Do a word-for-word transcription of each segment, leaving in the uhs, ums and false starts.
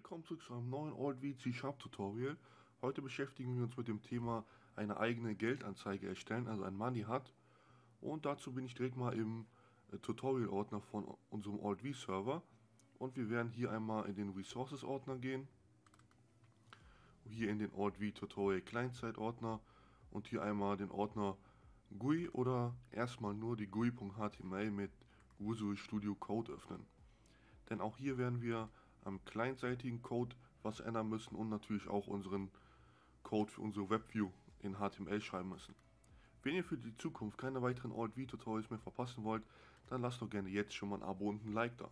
Willkommen zurück zu einem neuen alt:V C Sharp Tutorial. Heute beschäftigen wir uns mit dem Thema eine eigene Geldanzeige erstellen, also ein Money Hut. Und dazu bin ich direkt mal im Tutorial Ordner von unserem alt:V Server. Und wir werden hier einmal in den Resources Ordner gehen. Hier in den alt:V Tutorial Client-Side Ordner. Und hier einmal den Ordner G U I oder erstmal nur die G U I.html mit Visual Studio Code öffnen. Denn auch hier werden wir am clientseitigen Code was ändern müssen und natürlich auch unseren Code für unsere Webview in H T M L schreiben müssen. Wenn ihr für die Zukunft keine weiteren alt:V-Tutorials mehr verpassen wollt, dann lasst doch gerne jetzt schon mal ein Abo und ein Like da.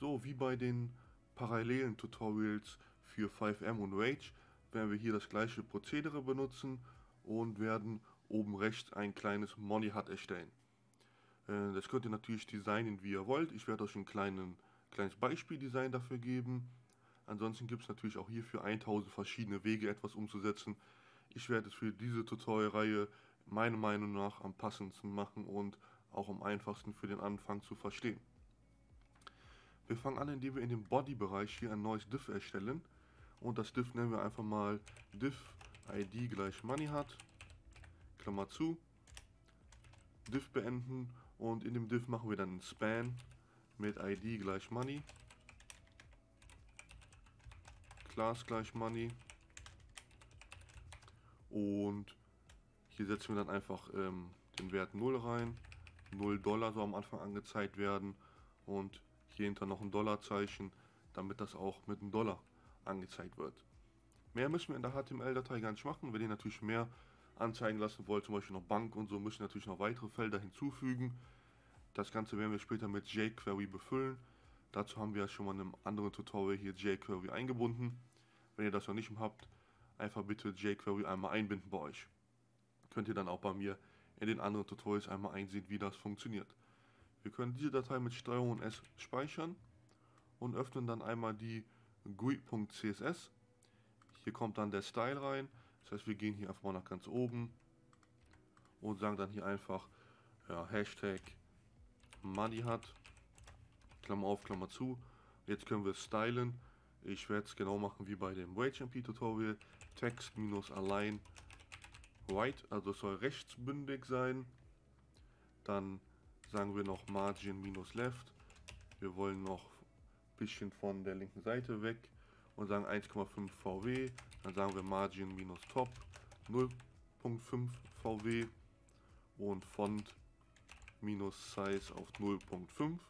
So, wie bei den parallelen Tutorials für five M und Rage, werden wir hier das gleiche Prozedere benutzen und werden oben rechts ein kleines Money Hut erstellen. Das könnt ihr natürlich designen, wie ihr wollt. Ich werde euch einen kleinen kleines Beispieldesign dafür geben. Ansonsten gibt es natürlich auch hierfür tausend verschiedene Wege, etwas umzusetzen. Ich werde es für diese Tutorial-Reihe meiner Meinung nach am passendsten machen und auch am einfachsten für den Anfang zu verstehen. Wir fangen an, indem wir in dem Body-Bereich hier ein neues Div erstellen. Und das Div nennen wir einfach mal Div I D gleich Money Hut, Klammer zu, Div beenden und in dem Div machen wir dann einen Span mit I D gleich Money, Class gleich Money und hier setzen wir dann einfach ähm, den Wert null rein, null Dollar soll am Anfang angezeigt werden und hier hinter noch ein Dollarzeichen, damit das auch mit einem Dollar angezeigt wird. Mehr müssen wir in der H T M L-Datei gar nicht machen, wenn ihr natürlich mehr anzeigen lassen wollt, zum Beispiel noch Bank und so, müssen natürlich noch weitere Felder hinzufügen. Das Ganze werden wir später mit jQuery befüllen. Dazu haben wir schon mal in einem anderen Tutorial hier jQuery eingebunden. Wenn ihr das noch nicht habt, einfach bitte jQuery einmal einbinden bei euch. Könnt ihr dann auch bei mir in den anderen Tutorials einmal einsehen, wie das funktioniert. Wir können diese Datei mit Steuerung S speichern und öffnen dann einmal die G U I.css. Hier kommt dann der Style rein. Das heißt, wir gehen hier einfach mal nach ganz oben und sagen dann hier einfach ja, Hashtag Money Hut, Klammer auf, Klammer zu. Jetzt können wir stylen. Ich werde es genau machen wie bei dem WageMP Tutorial. Text minus allein right, also es soll rechtsbündig sein. Dann sagen wir noch Margin minus left. Wir wollen noch ein bisschen von der linken Seite weg und sagen eins Komma fünf V W. Dann sagen wir Margin minus top null Komma fünf V W und Font minus Size auf null Komma fünf,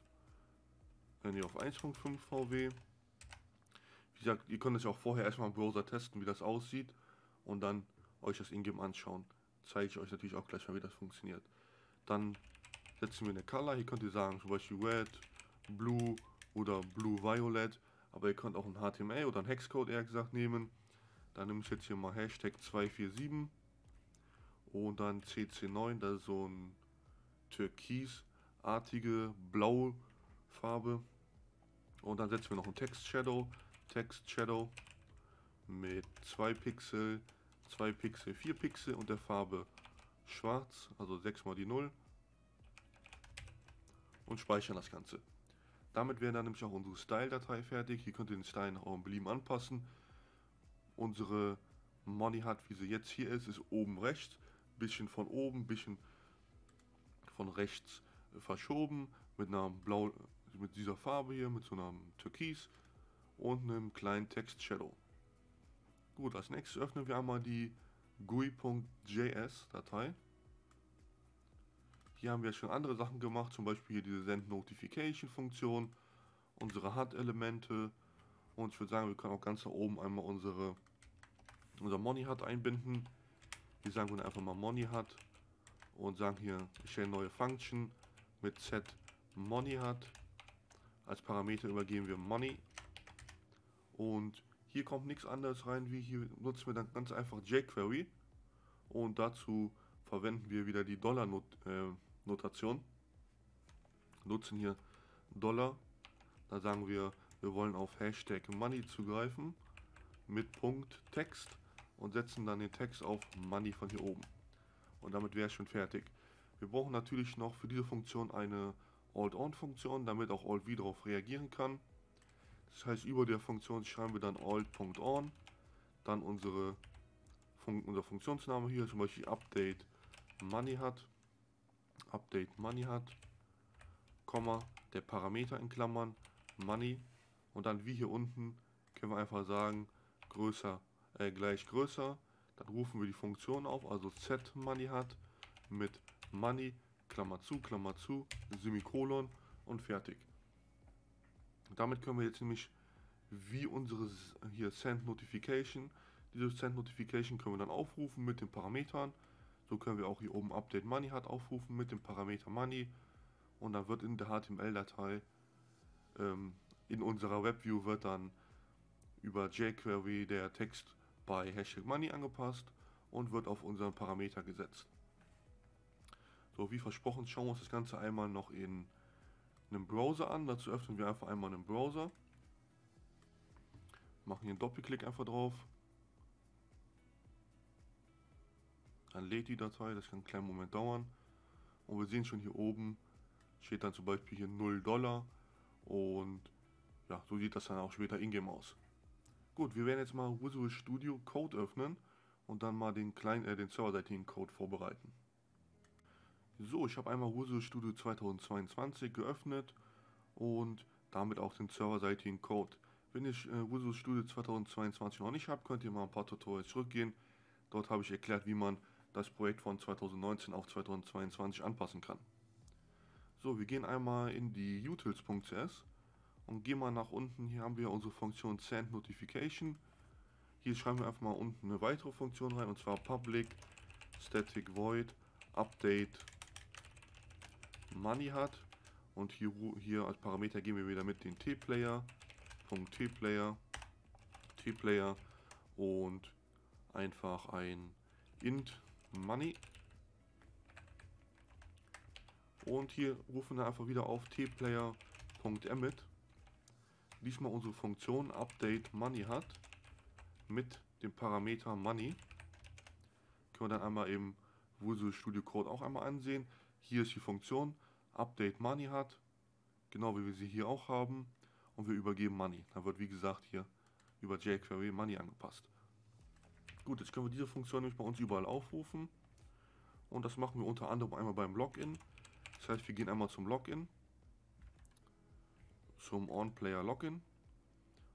dann hier auf eins Komma fünf V W. Wie gesagt, ihr könnt es ja auch vorher erstmal im Browser testen, wie das aussieht und dann euch das Ingame anschauen. Zeige ich euch natürlich auch gleich mal, wie das funktioniert. Dann setzen wir eine Color, hier könnt ihr sagen zum Beispiel Red, Blue oder Blue Violet, aber ihr könnt auch ein H T M L oder ein Hexcode eher gesagt nehmen. Dann nehme ich jetzt hier mal Hashtag zwei vier sieben und dann C C neun, das ist so ein türkisartige blaue Farbe und dann setzen wir noch einen Text Shadow, Text Shadow mit zwei Pixel, zwei Pixel, vier Pixel und der Farbe schwarz, also sechs mal die null und speichern das Ganze. Damit wäre dann nämlich auch unsere Style-Datei fertig. Hier könnt ihr den Style nach eurem Belieben anpassen. Unsere Money Hut, wie sie jetzt hier ist, ist oben rechts, bisschen von oben, bisschen von rechts verschoben mit einer blau, mit dieser Farbe hier, mit so einem Türkis und einem kleinen Text Shadow. Gut, als nächstes öffnen wir einmal die G U I.js Datei. Hier haben wir schon andere Sachen gemacht, zum Beispiel hier diese Send Notification Funktion, unsere Hut Elemente und ich würde sagen, wir können auch ganz da oben einmal unsere unser Money Hut einbinden. Hier sagen wir einfach mal Money Hut und sagen hier, ich stelle neue Function mit set Money Hut. Als Parameter übergeben wir Money. Und hier kommt nichts anderes rein, wie hier nutzen wir dann ganz einfach jQuery. Und dazu verwenden wir wieder die Dollar-Notation. Nutzen hier Dollar. Da sagen wir, wir wollen auf Hashtag Money zugreifen mit Punkt Text und setzen dann den Text auf Money von hier oben. Und damit wäre es schon fertig. Wir brauchen natürlich noch für diese Funktion eine alt-on-Funktion, damit auch alt-V darauf reagieren kann. Das heißt, über der Funktion schreiben wir dann alt.on, dann unsere Fun unser Funktionsname hier, zum Beispiel update money hat, update money hat, Komma, der Parameter in Klammern, money, und dann wie hier unten können wir einfach sagen, größer äh, gleich größer, dann rufen wir die Funktion auf, also z money hat mit money, Klammer zu, Klammer zu, Semikolon und fertig. Und damit können wir jetzt nämlich wie unsere hier Send Notification, diese Send Notification können wir dann aufrufen mit den Parametern. So können wir auch hier oben Update Money hat aufrufen mit dem Parameter Money, und dann wird in der H T M L-Datei ähm, in unserer WebView wird dann über jQuery der Text bei Hashtag Money angepasst und wird auf unseren Parameter gesetzt. So, wie versprochen, schauen wir uns das Ganze einmal noch in einem Browser an. Dazu öffnen wir einfach einmal einen Browser, machen hier einen Doppelklick einfach drauf, dann lädt die Datei, das kann einen kleinen Moment dauern, und wir sehen schon hier oben steht dann zum Beispiel hier null Dollar, und ja, so sieht das dann auch später in-game aus. Gut, wir werden jetzt mal Visual Studio Code öffnen und dann mal den kleinen, äh, den serverseitigen Code vorbereiten. So, ich habe einmal Visual Studio zweitausendzweiundzwanzig geöffnet und damit auch den serverseitigen Code. Wenn ihr äh, Visual Studio zweitausendzweiundzwanzig noch nicht habt, könnt ihr mal ein paar Tutorials zurückgehen. Dort habe ich erklärt, wie man das Projekt von zweitausendneunzehn auf zweitausendzweiundzwanzig anpassen kann. So, wir gehen einmal in die utils.cs und gehen mal nach unten. Hier haben wir unsere Funktion Send Notification. Hier schreiben wir einfach mal unten eine weitere Funktion rein, und zwar public static void update money hat, und hier, hier als Parameter geben wir wieder mit den tplayer, .tplayer, tplayer und einfach ein int money, und hier rufen wir einfach wieder auf tplayer.emit, diesmal unsere Funktion update money hat mit dem Parameter money. Können wir dann einmal im Visual Studio Code auch einmal ansehen. Hier ist die Funktion update money hat, genau wie wir sie hier auch haben, und wir übergeben money. Da wird, wie gesagt, hier über jQuery money angepasst. Gut, jetzt können wir diese Funktion nämlich bei uns überall aufrufen, und das machen wir unter anderem einmal beim Login. Das heißt, wir gehen einmal zum Login, zum OnPlayer Login,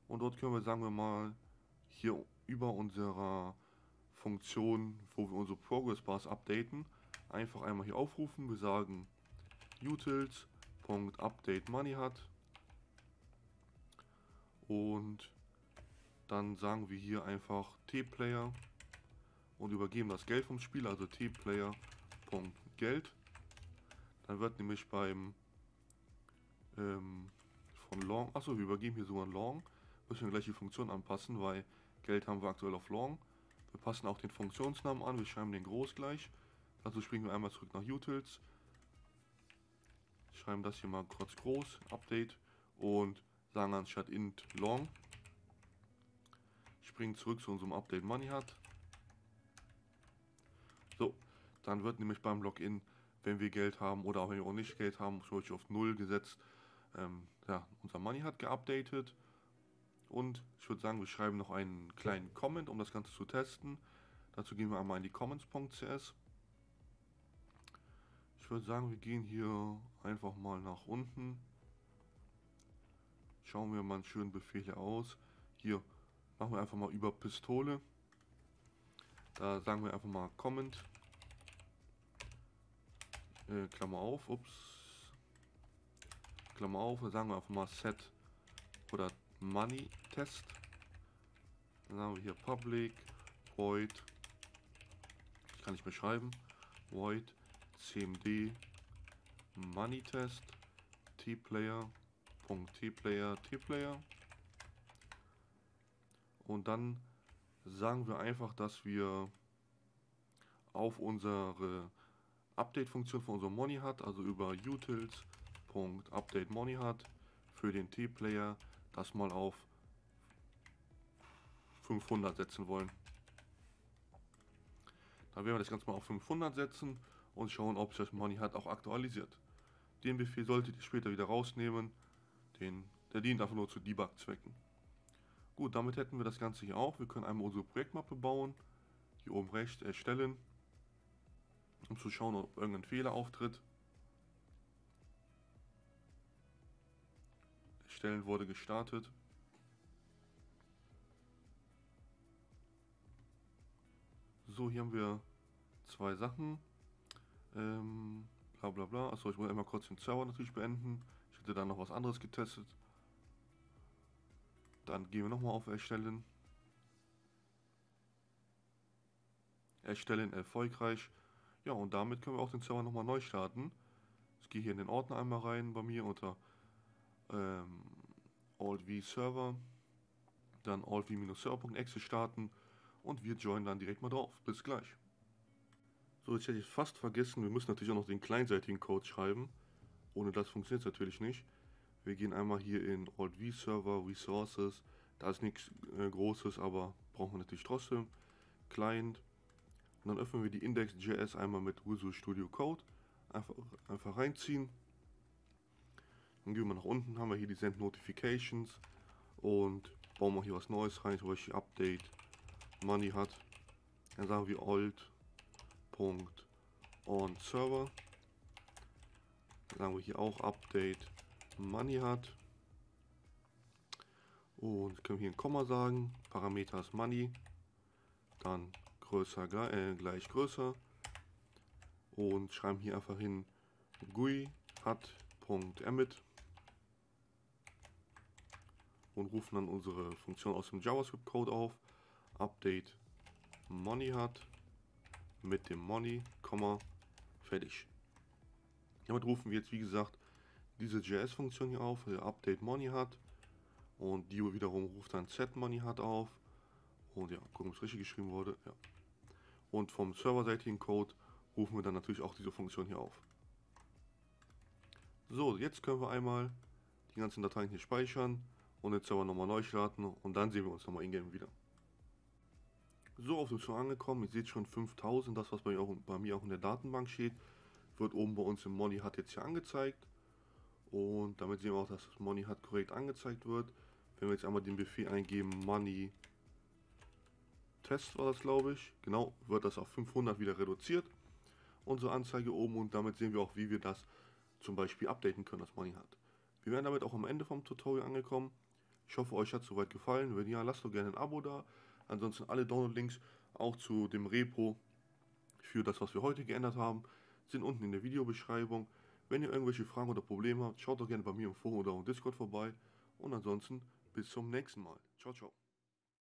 und dort können wir, sagen wir mal, hier über unserer Funktion, wo wir unsere Progress Bars updaten, einfach einmal hier aufrufen. Wir sagen utils.updateMoneyHat, und dann sagen wir hier einfach tplayer und übergeben das Geld vom Spieler, also tplayer.geld. Dann wird nämlich beim ähm, von long, achso, wir übergeben hier sogar long, müssen wir gleich die Funktion anpassen, weil Geld haben wir aktuell auf long. Wir passen auch den Funktionsnamen an, wir schreiben den groß gleich. Dazu springen wir einmal zurück nach utils, schreiben das hier mal kurz groß, update, und sagen anstatt int long, springen zurück zu unserem update money hat. So, dann wird nämlich beim Login, wenn wir Geld haben oder auch wenn wir auch nicht Geld haben, zum Beispiel auf null gesetzt, ähm, ja, unser money hat geupdatet. Und ich würde sagen, wir schreiben noch einen kleinen Comment, um das Ganze zu testen. Dazu gehen wir einmal in die comments.cs. Ich würde sagen, wir gehen hier einfach mal nach unten. Schauen wir mal einen schönen Befehl hier aus. Hier machen wir einfach mal über Pistole. Da sagen wir einfach mal Comment. Äh, Klammer auf, ups. Klammer auf, da sagen wir einfach mal Set oder Money Test. Dann haben wir hier Public Void, ich kann nicht mehr schreiben, Void C M D Money Test tplayer .tplayer tplayer, und dann sagen wir einfach, dass wir auf unsere Update-Funktion von unserem Money hat, also über utils.update Money hat für den tplayer das mal auf fünfhundert setzen wollen. Dann werden wir das Ganze mal auf fünfhundert setzen und schauen, ob sich das Money hat auch aktualisiert. Den Befehl solltet ihr später wieder rausnehmen, den Der dient einfach nur zu Debug-Zwecken. Gut, damit hätten wir das Ganze hier auch. Wir können einmal unsere Projektmappe bauen, hier oben rechts erstellen, um zu schauen, ob irgendein Fehler auftritt. Erstellen wurde gestartet. So, hier haben wir zwei Sachen. Ähm, bla bla bla. Achso, ich muss einmal kurz den Server natürlich beenden. Ich hätte da noch was anderes getestet. Dann gehen wir nochmal auf Erstellen. Erstellen erfolgreich. Ja, und damit können wir auch den Server nochmal neu starten. Ich gehe hier in den Ordner einmal rein bei mir unter ähm, alt:V Server. Dann alt:v-server.exe starten. Und wir joinen dann direkt mal drauf. Bis gleich. So, jetzt hätte ich fast vergessen, wir müssen natürlich auch noch den kleinseitigen Code schreiben. Ohne das funktioniert es natürlich nicht. Wir gehen einmal hier in alt:v Server, Resources. Da ist nichts äh, Großes, aber brauchen wir natürlich trotzdem. Client. Und dann öffnen wir die index.js einmal mit Visual Studio Code. Einfach, einfach reinziehen. Dann gehen wir nach unten, haben wir hier die Send Notifications. Und bauen wir hier was Neues rein, zum Beispiel Update Money hat. Dann sagen wir alt.onServer. Dann sagen wir hier auch Update Money hat. Und können wir hier ein Komma sagen. Parameter ist Money. Dann größer äh, gleich größer. Und schreiben hier einfach hin G U I hat.emit. Und rufen dann unsere Funktion aus dem JavaScript-Code auf. Update Money hat mit dem Money, Komma, fertig. Damit rufen wir jetzt, wie gesagt, diese J S-Funktion hier auf, der Update Money hat, und die wiederum ruft dann set Money hat auf. Und ja, gucken, ob es richtig geschrieben wurde. Ja. Und vom serverseitigen Code rufen wir dann natürlich auch diese Funktion hier auf. So, jetzt können wir einmal die ganzen Dateien hier speichern und den Server nochmal neu starten, und dann sehen wir uns nochmal in-game wieder. So, auf dem Server angekommen, ihr seht schon fünftausend, das was bei mir, auch, bei mir auch in der Datenbank steht, wird oben bei uns im Money Hut jetzt hier angezeigt, und damit sehen wir auch, dass das Money Hut korrekt angezeigt wird. Wenn wir jetzt einmal den Befehl eingeben, Money Test war das, glaube ich, genau, wird das auf fünfhundert wieder reduziert, unsere Anzeige oben, und damit sehen wir auch, wie wir das zum Beispiel updaten können, das Money Hut. Wir wären damit auch am Ende vom Tutorial angekommen. Ich hoffe, euch hat es soweit gefallen. Wenn ja, lasst doch gerne ein Abo da. Ansonsten alle Download-Links auch zu dem Repo für das, was wir heute geändert haben, sind unten in der Videobeschreibung. Wenn ihr irgendwelche Fragen oder Probleme habt, schaut doch gerne bei mir im Forum oder im Discord vorbei. Und ansonsten bis zum nächsten Mal. Ciao, ciao.